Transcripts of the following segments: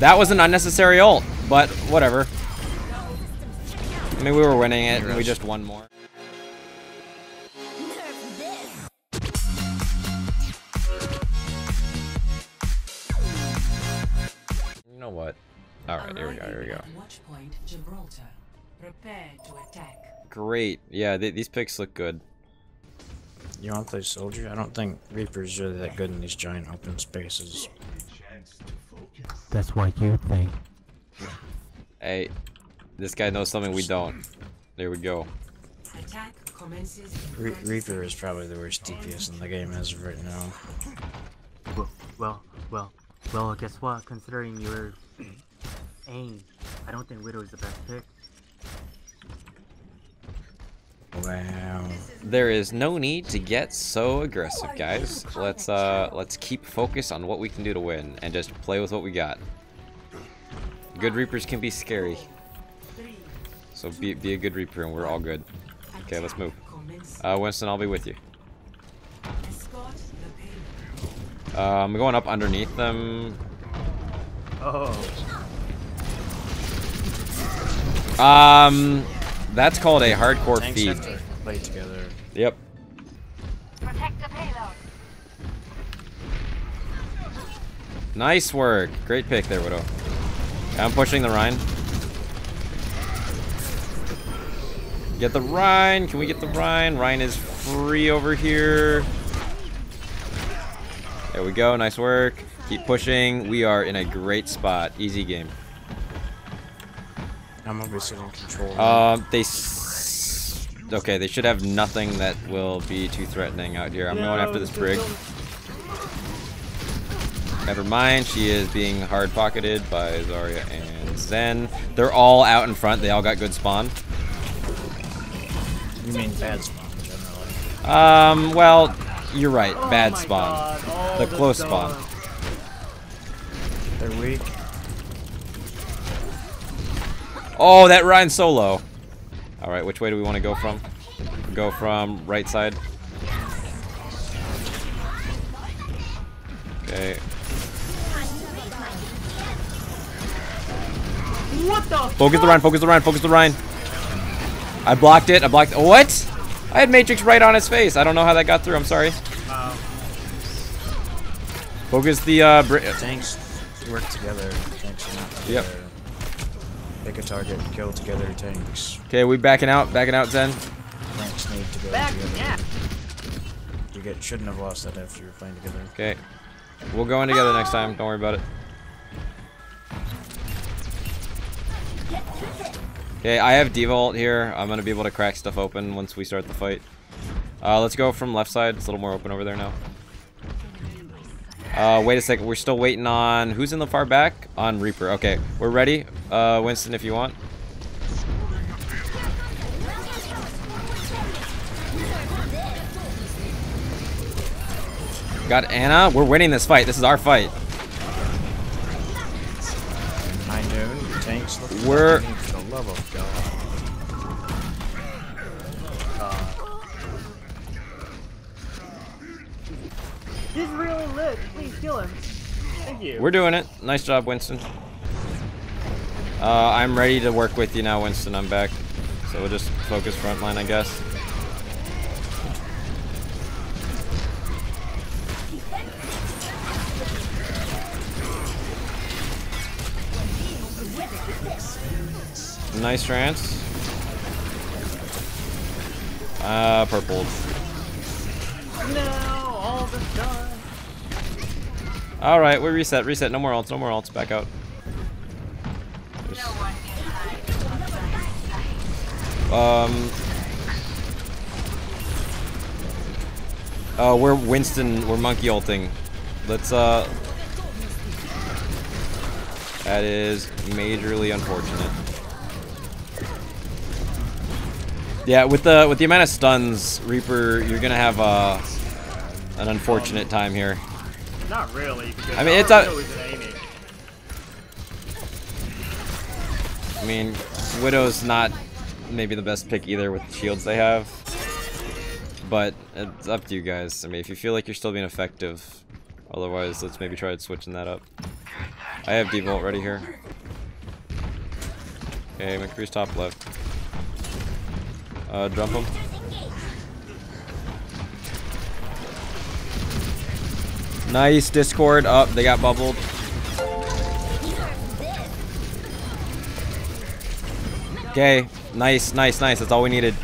That was an unnecessary ult, but whatever. I mean, we were winning it, and we just won more. You know what? All right, here we go. Here we go. Watchpoint Gibraltar. Prepare to attack. Great. Yeah, these picks look good. You want to play Soldier? I don't think Reaper's really that good in these giant open spaces. That's what you think. Hey, this guy knows something we don't. There we go. Reaper is probably the worst DPS in the game as of right now. Well, guess what? Considering your aim, I don't think Widow is the best pick. Wow. There is no need to get so aggressive, guys. Let's keep focus on what we can do to win and just play with what we got. Good Reapers can be scary. So be a good Reaper and we're all good. Okay, let's move. Winston, I'll be with you. I'm going up underneath them. Oh. That's called a hardcore feed. Play together. Yep. Protect the payload. Nice work. Great pick there, Widow. I'm pushing the Rhine. Get the Rhine. Can we get the Rhine? Rhine is free over here. There we go. Nice work. Keep pushing. We are in a great spot. Easy game. I'm obviously in control. Okay, they should have nothing that will be too threatening out here. I'm going after this brig. Never mind, she is being hard-pocketed by Zarya and Zen. They're all out in front. They all got good spawn. You mean bad spawn, generally? Well, you're right. Bad spawn. Oh, the close spawn. They're weak. Oh, that Rhine's so low. All right, which way do we want to go from? Go from right side. Okay. What the? Focus the Rhine. Focus the Rhine. Focus the Rhine. I blocked it. I blocked. What? I had Matrix right on his face. I don't know how that got through. I'm sorry. Focus the. Tanks work together. Tanks are not together. Yep. Pick a target and kill together tanks. Okay, we backing out, Zen. Tanks need to go together. Yeah. You shouldn't have lost that after you were playing together. Okay. We'll go in together next time, don't worry about it. Okay, I have D-Vault here. I'm gonna be able to crack stuff open once we start the fight. Let's go from left side, it's a little more open over there now. Wait a second, we're still waiting on... Who's in the far back? On Reaper. Okay, we're ready. Winston, if you want. Got Anna. We're winning this fight. This is our fight. I know. Tanks look for the love of God. He's really lit. Please kill him. Thank you. We're doing it. Nice job, Winston. I'm ready to work with you now, Winston. I'm back. So we'll just focus frontline, I guess. Nice trance. Purple. No. All right, we reset. No more ults, no more ults. Back out. We're Winston. We're monkey ulting. Let's That is majorly unfortunate. Yeah, with the amount of stuns, Reaper, you're gonna have an unfortunate time here. Not really. I mean, it's a. I mean, Widow's not maybe the best pick either with the shields they have. But it's up to you guys. I mean, if you feel like you're still being effective, otherwise, let's maybe try switching that up. I have D-Vault ready here. Okay, McCree's top left. Jump him. Nice, Discord up. They got bubbled. Okay, nice, nice, nice. That's all we needed.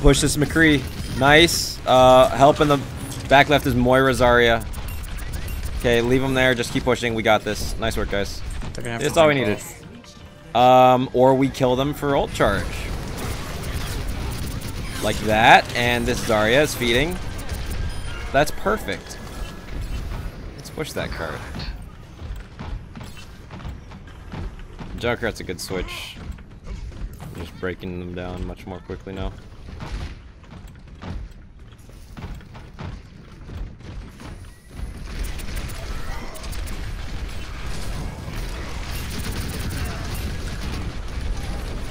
Push this McCree. Nice. Help in the back left is Moira, Zarya. Okay, leave him there. Just keep pushing. We got this. Nice work, guys. That's all we needed. Or we kill them for ult charge. Like that. And this Zarya is feeding. That's perfect. Let's push that card. Junkrat's a good switch. I'm just breaking them down much more quickly now.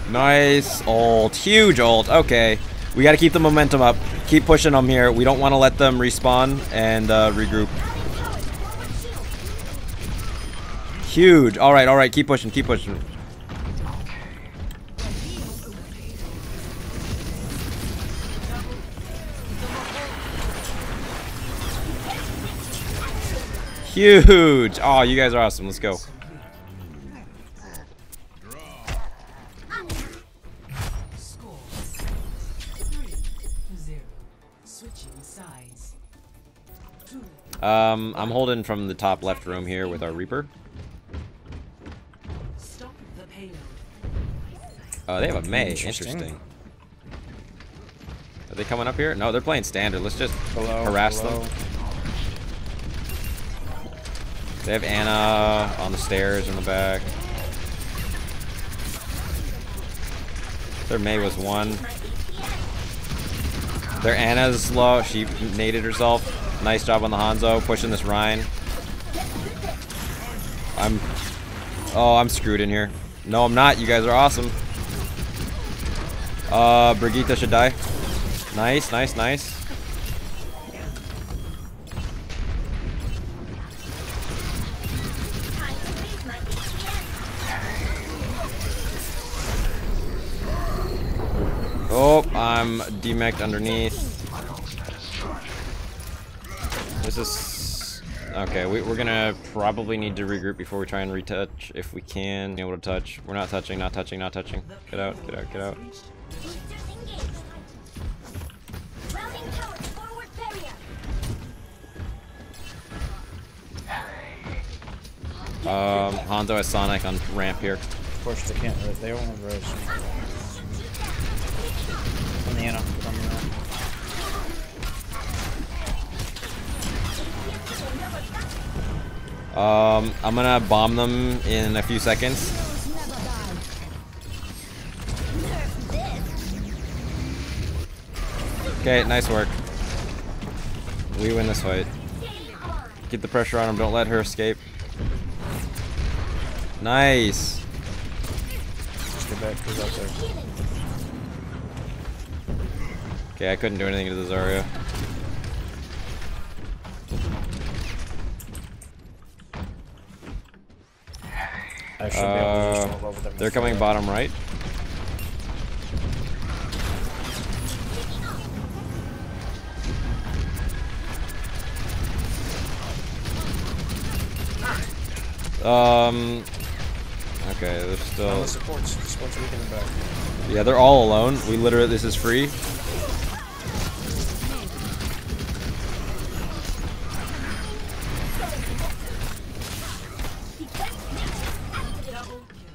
Nice ult. Huge ult. Okay. We got to keep the momentum up. Keep pushing them here. We don't want to let them respawn and regroup. Huge. Alright, alright. Keep pushing. Keep pushing. Huge. Oh, you guys are awesome. Let's go. I'm holding from the top left room here with our Reaper. Stop the payload. Oh, they have a Mei. Interesting. Are they coming up here? No, they're playing standard. Let's just harass them. They have Anna on the stairs in the back. Their Mei was one. Their Anna's low. She naded herself. Nice job on the Hanzo, pushing this Rein. I'm screwed in here. No, I'm not. You guys are awesome. Brigitte should die. Nice, nice, nice. Oh, I'm demeched underneath. This is okay. We're gonna probably need to regroup before we try and retouch if we can. Able to touch. We're not touching. Not touching. Not touching. Get out. Get out. Get out. Hondo has Sonic on ramp here. Of course they can't. They don't have roads. On the Anna. On the Anna. I'm gonna bomb them in a few seconds. Okay, nice work. We win this fight. Get the pressure on him, don't let her escape. Nice. Okay, I couldn't do anything to the Zarya. They're coming bottom right. Okay, they're still. No, the supports are getting back. Yeah, they're all alone. We literally, this is free.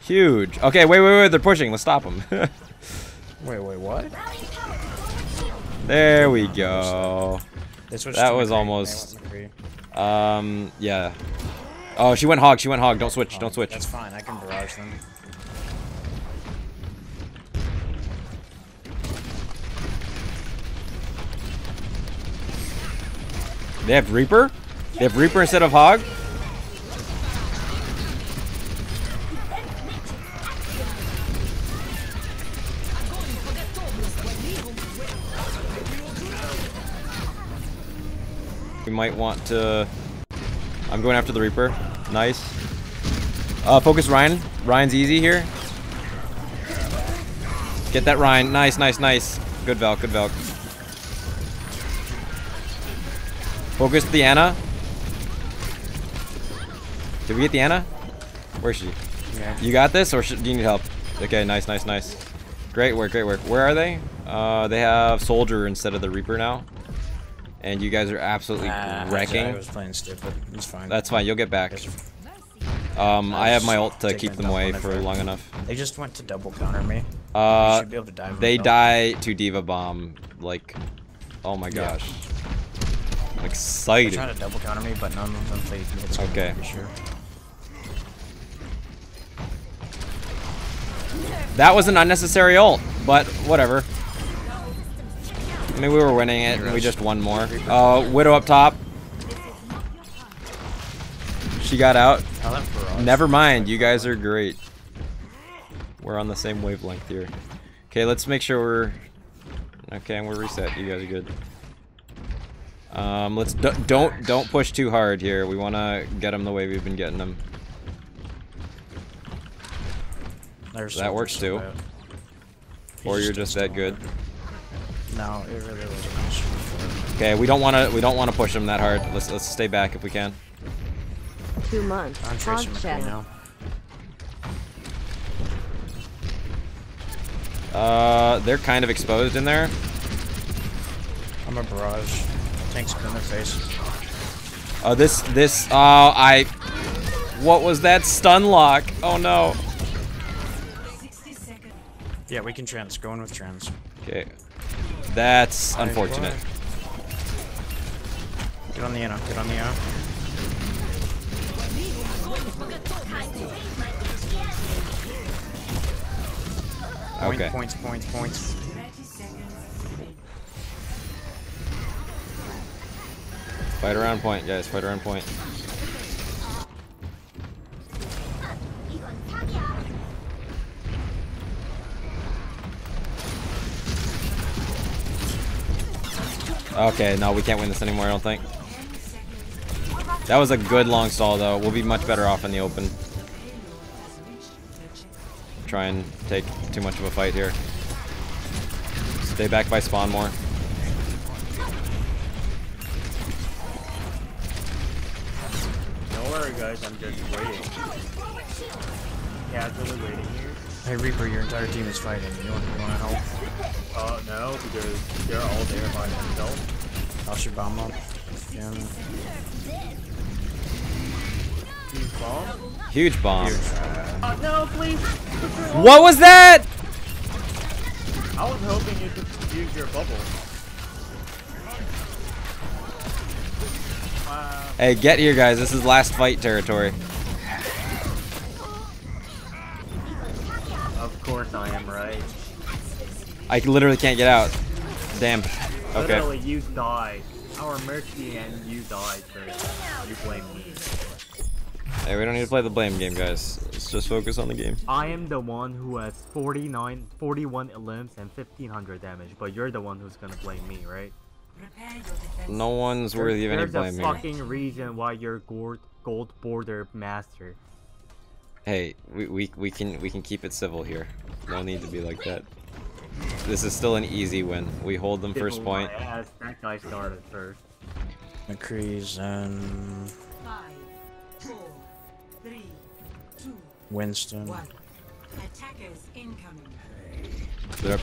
Huge. Okay, wait, wait, wait. They're pushing. Let's stop them. Wait, wait, what? There we go. That was almost. Yeah. Oh, she went hog. She went hog. Don't switch. Don't switch. That's fine. I can barrage them. They have Reaper? They have Reaper instead of hog? We might want to. I'm going after the Reaper. Nice. Focus Ryan. Ryan's easy here. Get that Ryan. Nice, nice, nice. Good Valk, good Valk. Focus the Anna. Did we get the Anna? Where is she? Yeah. You got this, or do you need help? Okay, nice, nice, nice. Great work, great work. Where are they? They have Soldier instead of the Reaper now. And you guys are absolutely wrecking. I was playing stupid. It's fine. That's fine. You'll get back. I have my ult to keep them away for long enough. They just went to double counter me. You should be able to dive. They die to D.Va bomb. Like, oh my gosh. Yeah. I'm excited. They're trying to double counter me, but none of them played mid. Okay. For sure. That was an unnecessary ult, but whatever. I mean, we were winning it, and we just won more. Widow up top. She got out. Never mind, you guys are great. We're on the same wavelength here. Okay, let's make sure we're... Okay, and we're reset. You guys are good. Let's... Don't push too hard here. We want to get them the way we've been getting them. So that works, too. Or you're just that good. No, it really wasn't. Okay, we don't wanna push him that hard. Let's stay back if we can. 2 months. I'm tracing McCree now. They're kind of exposed in there. I'm a barrage. Tanks in their face. Oh, what was that stun lock? Oh no. Yeah, we can trance. Going with trans. Okay. That's unfortunate. Get on the Anna. Get on the Anna. Okay. Points, points, points. Fight around point, guys. Fight around point. Okay, no, we can't win this anymore, I don't think. That was a good long stall, though. We'll be much better off in the open. Try and take too much of a fight here. Stay back by spawn more. Don't worry, guys. I'm just waiting. Yeah, I'm really waiting here. Hey, Reaper, your entire team is fighting. You wanna help? No, because they're all there by themselves. I should bomb up. Yeah. Huge bomb? Huge bomb. Oh, no, please. What was that? I was hoping you could use your bubble. Hey, get here, guys. This is last fight territory. Of course I am right. I literally can't get out. Damn. Okay. Literally, you died. Our mercy and you died first. You blame me. Hey, we don't need to play the blame game, guys. Let's just focus on the game. I am the one who has 41 limbs and 1500 damage, but you're the one who's gonna blame me, right? No one's worthy of any blame here. There's a fucking reason why you're gold border master. Hey, we can keep it civil here. No need to be like that. This is still an easy win. We hold them first point. That guy started first. McCree's and 5, 4, 3, 2, Winston. 1. Attackers incoming. Yep.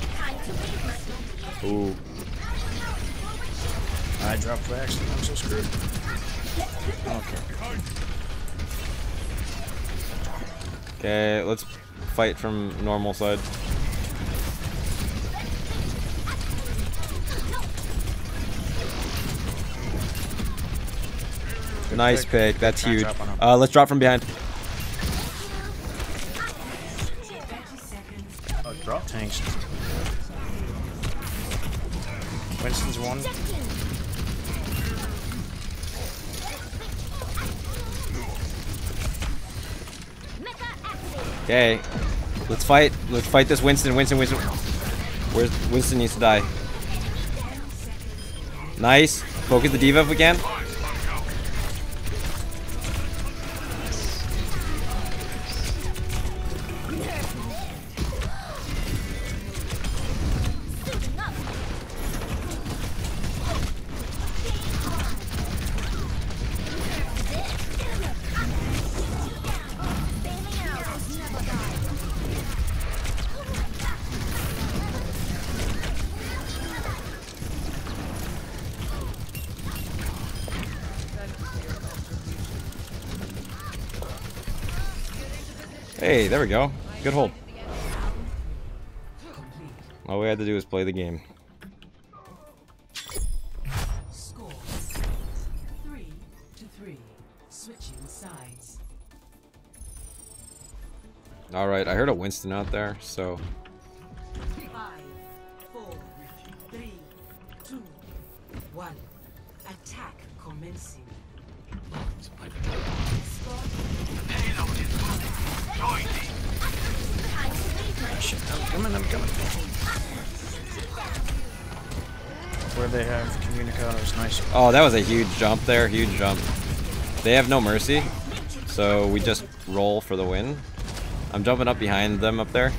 Ooh. I dropped for accident. I'm so screwed. Okay. Okay, let's fight from normal side. Nice pick. That's huge. Let's drop from behind. Drop tanks. Winston's one. Okay. Let's fight. Let's fight this Winston. Winston. Winston. Winston needs to die. Nice. Focus the D.Va if we can. Hey, there we go. Good hold. All we had to do was play the game. Score 3-3, switching sides. All right, I heard a Winston out there, so. 5, 4, 3, 2, 1. Attack commencing. Payload is coming. Join me. Oh, shit, I'm coming. Where they have communicators, nice. Oh, that was a huge jump there, huge jump. They have no mercy, so we just roll for the win. I'm jumping up behind them up there.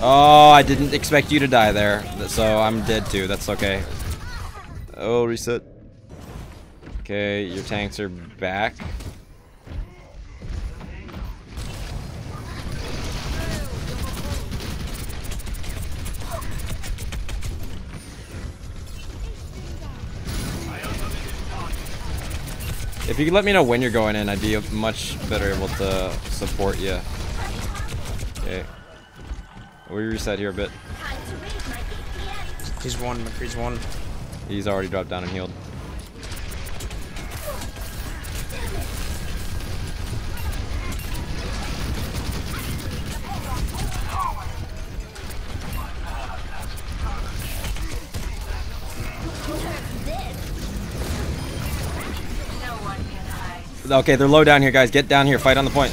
Oh, I didn't expect you to die there, so I'm dead too. That's okay. Oh, reset. Okay, your tanks are back. If you could let me know when you're going in, I'd be much better able to support you. Okay. We reset here a bit. He's one. McCree's one. He's already dropped down and healed. Okay, they're low down here, guys. Get down here. Fight on the point.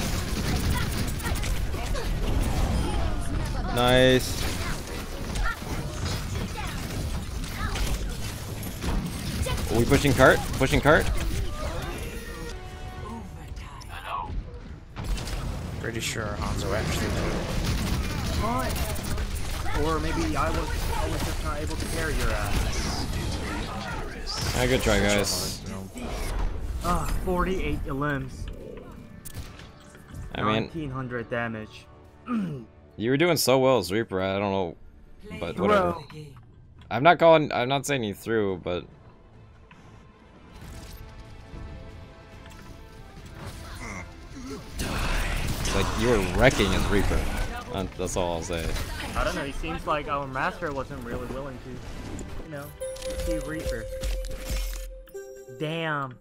Nice. Are we pushing cart? Pushing cart? Pretty sure Hanzo actually did it. Or maybe I was just not able to carry your ass. Ah, good try, guys. 48 limbs. I mean, 1,900 damage. You were doing so well as Reaper, I don't know, but whatever. I'm not saying you threw, but... Like, you were wrecking as Reaper. That's all I'll say. I don't know, it seems like our master wasn't really willing to, you know, see Reaper. Damn.